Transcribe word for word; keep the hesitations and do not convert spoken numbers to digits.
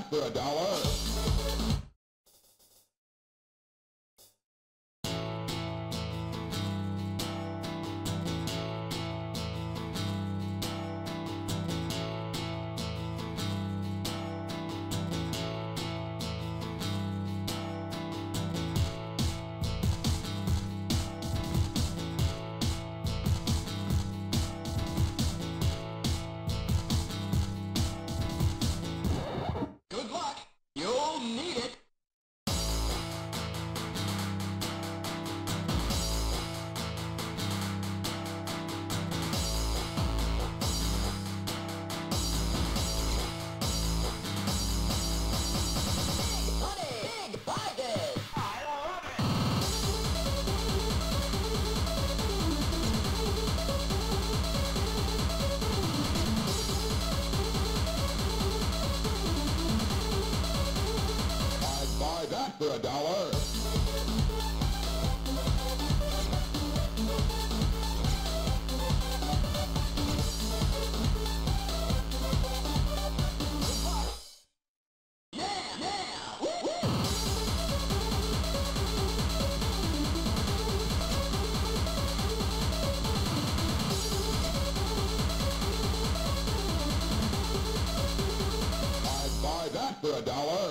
back for a dollar. For a dollar. I'd buy that for a dollar.